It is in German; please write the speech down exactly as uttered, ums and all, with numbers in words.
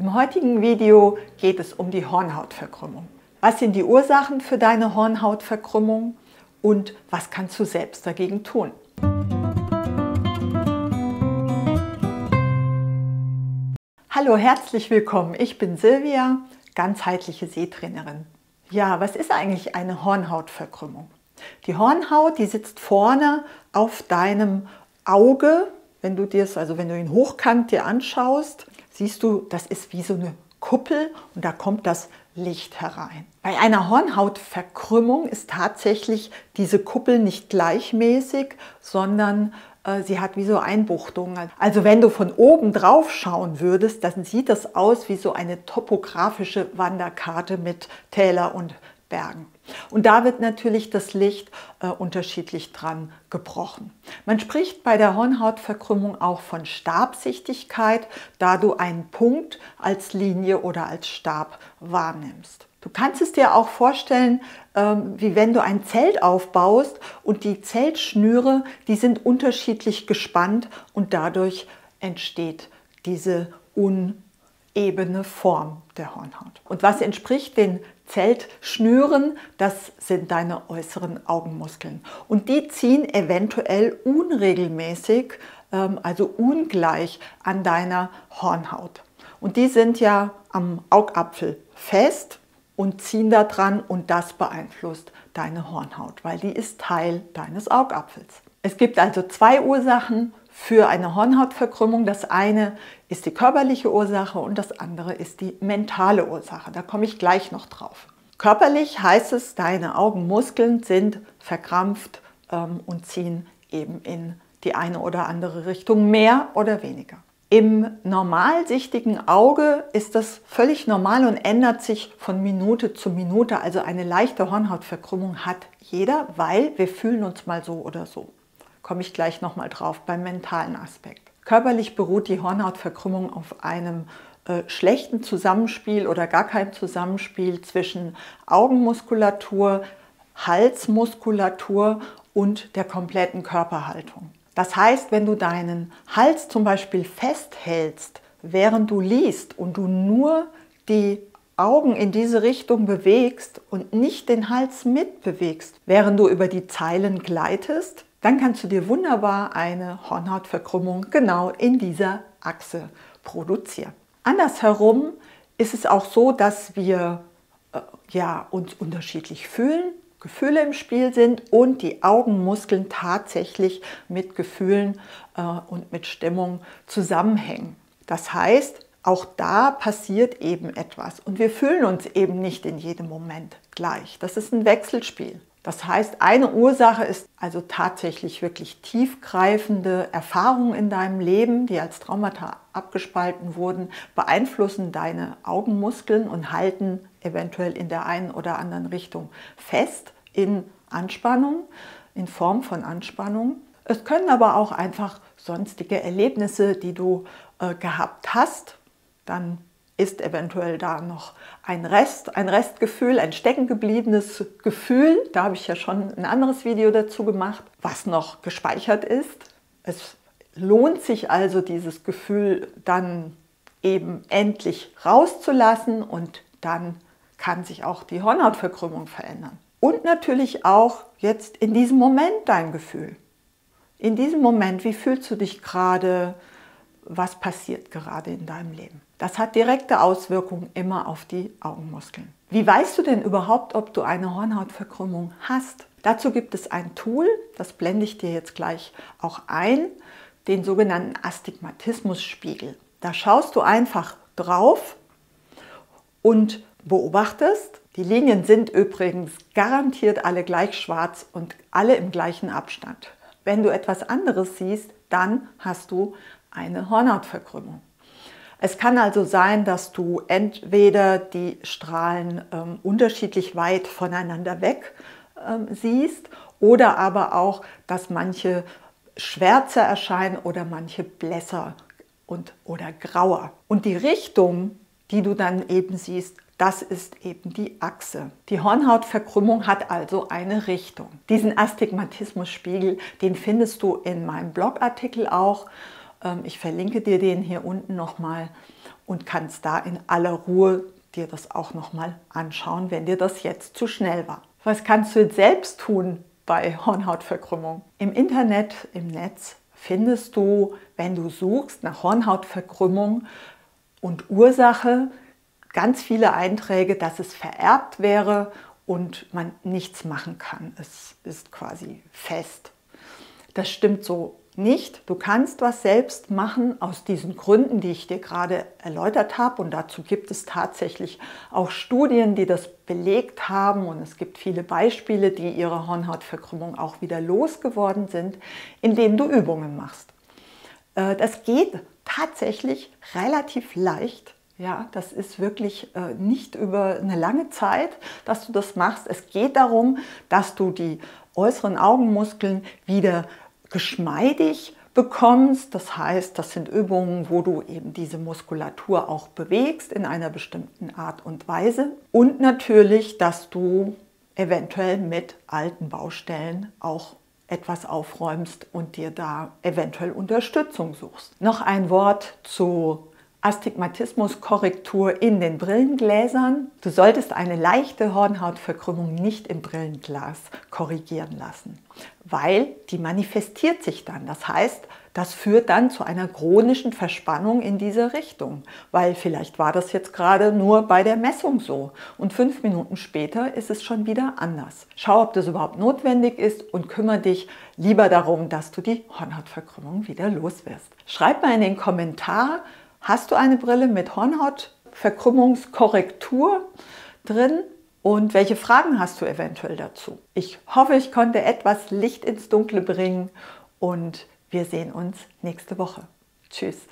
Im heutigen Video geht es um die Hornhautverkrümmung. Was sind die Ursachen für deine Hornhautverkrümmung und was kannst du selbst dagegen tun? Hallo, herzlich willkommen. Ich bin Silvia, ganzheitliche Sehtrainerin. Ja, was ist eigentlich eine Hornhautverkrümmung? Die Hornhaut, die sitzt vorne auf deinem Auge. Wenn du dir's, also wenn du ihn hochkant dir anschaust, siehst du, das ist wie so eine Kuppel und da kommt das Licht herein. Bei einer Hornhautverkrümmung ist tatsächlich diese Kuppel nicht gleichmäßig, sondern äh, sie hat wie so Einbuchtungen. Also wenn du von oben drauf schauen würdest, dann sieht das aus wie so eine topografische Wanderkarte mit Täler und Bergen. Und da wird natürlich das Licht äh, unterschiedlich dran gebrochen. Man spricht bei der Hornhautverkrümmung auch von Stabsichtigkeit, da du einen Punkt als Linie oder als Stab wahrnimmst. Du kannst es dir auch vorstellen, ähm, wie wenn du ein Zelt aufbaust und die Zeltschnüre, die sind unterschiedlich gespannt und dadurch entsteht diese unebene Form der Hornhaut. Und was entspricht den Zeltschnüren, das sind deine äußeren Augenmuskeln. Und die ziehen eventuell unregelmäßig, also ungleich an deiner Hornhaut. Und die sind ja am Augapfel fest und ziehen da dran und das beeinflusst deine Hornhaut, weil die ist Teil deines Augapfels. Es gibt also zwei Ursachen für eine Hornhautverkrümmung. Das eine ist die körperliche Ursache und das andere ist die mentale Ursache. Da komme ich gleich noch drauf. Körperlich heißt es, deine Augenmuskeln sind verkrampft ähm, und ziehen eben in die eine oder andere Richtung, mehr oder weniger. Im normalsichtigen Auge ist das völlig normal und ändert sich von Minute zu Minute. Also eine leichte Hornhautverkrümmung hat jeder, weil wir fühlen uns mal so oder so. Komme ich gleich nochmal drauf beim mentalen Aspekt. Körperlich beruht die Hornhautverkrümmung auf einem äh, schlechten Zusammenspiel oder gar kein Zusammenspiel zwischen Augenmuskulatur, Halsmuskulatur und der kompletten Körperhaltung. Das heißt, wenn du deinen Hals zum Beispiel festhältst, während du liest und du nur die Augen in diese Richtung bewegst und nicht den Hals mitbewegst, während du über die Zeilen gleitest, dann kannst du dir wunderbar eine Hornhautverkrümmung genau in dieser Achse produzieren. Andersherum ist es auch so, dass wir äh, ja, uns unterschiedlich fühlen, Gefühle im Spiel sind und die Augenmuskeln tatsächlich mit Gefühlen äh, und mit Stimmung zusammenhängen. Das heißt, auch da passiert eben etwas und wir fühlen uns eben nicht in jedem Moment gleich. Das ist ein Wechselspiel. Das heißt, eine Ursache ist also tatsächlich wirklich tiefgreifende Erfahrungen in deinem Leben, die als Traumata abgespalten wurden, beeinflussen deine Augenmuskeln und halten eventuell in der einen oder anderen Richtung fest in Anspannung, in Form von Anspannung. Es können aber auch einfach sonstige Erlebnisse, die du äh, gehabt hast, dann ist eventuell da noch ein Rest, ein Restgefühl, ein steckengebliebenes Gefühl. Da habe ich ja schon ein anderes Video dazu gemacht, was noch gespeichert ist. Es lohnt sich also, dieses Gefühl dann eben endlich rauszulassen und dann kann sich auch die Hornhautverkrümmung verändern. Und natürlich auch jetzt in diesem Moment dein Gefühl. In diesem Moment, wie fühlst du dich gerade? Was passiert gerade in deinem Leben? Das hat direkte Auswirkungen immer auf die Augenmuskeln. Wie weißt du denn überhaupt, ob du eine Hornhautverkrümmung hast? Dazu gibt es ein Tool, das blende ich dir jetzt gleich auch ein, den sogenannten Astigmatismusspiegel. Da schaust du einfach drauf und beobachtest. Die Linien sind übrigens garantiert alle gleich schwarz und alle im gleichen Abstand. Wenn du etwas anderes siehst, dann hast du eine Hornhautverkrümmung. Es kann also sein, dass du entweder die Strahlen ähm, unterschiedlich weit voneinander weg ähm, siehst oder aber auch, dass manche schwärzer erscheinen oder manche blässer und, oder grauer. Und die Richtung, die du dann eben siehst, das ist eben die Achse. Die Hornhautverkrümmung hat also eine Richtung. Diesen Astigmatismusspiegel, den findest du in meinem Blogartikel auch. Ich verlinke dir den hier unten nochmal und kannst da in aller Ruhe dir das auch nochmal anschauen, wenn dir das jetzt zu schnell war. Was kannst du jetzt selbst tun bei Hornhautverkrümmung? Im Internet, im Netz findest du, wenn du suchst nach Hornhautverkrümmung und Ursache, ganz viele Einträge, dass es vererbt wäre und man nichts machen kann. Es ist quasi fest. Das stimmt so nicht. Du kannst was selbst machen aus diesen Gründen, die ich dir gerade erläutert habe. Und dazu gibt es tatsächlich auch Studien, die das belegt haben. Und es gibt viele Beispiele, die ihre Hornhautverkrümmung auch wieder losgeworden sind, indem du Übungen machst. Das geht tatsächlich relativ leicht. Ja, das ist wirklich äh, nicht über eine lange Zeit, dass du das machst. Es geht darum, dass du die äußeren Augenmuskeln wieder geschmeidig bekommst. Das heißt, das sind Übungen, wo du eben diese Muskulatur auch bewegst in einer bestimmten Art und Weise. Und natürlich, dass du eventuell mit alten Baustellen auch etwas aufräumst und dir da eventuell Unterstützung suchst. Noch ein Wort zu Astigmatismuskorrektur in den Brillengläsern. Du solltest eine leichte Hornhautverkrümmung nicht im Brillenglas korrigieren lassen, weil die manifestiert sich dann. Das heißt, das führt dann zu einer chronischen Verspannung in diese Richtung, weil vielleicht war das jetzt gerade nur bei der Messung so und fünf Minuten später ist es schon wieder anders. Schau, ob das überhaupt notwendig ist und kümmere dich lieber darum, dass du die Hornhautverkrümmung wieder loswirst. Schreib mal in den Kommentar, hast du eine Brille mit Hornhautverkrümmungskorrektur drin und welche Fragen hast du eventuell dazu? Ich hoffe, ich konnte etwas Licht ins Dunkle bringen und wir sehen uns nächste Woche. Tschüss!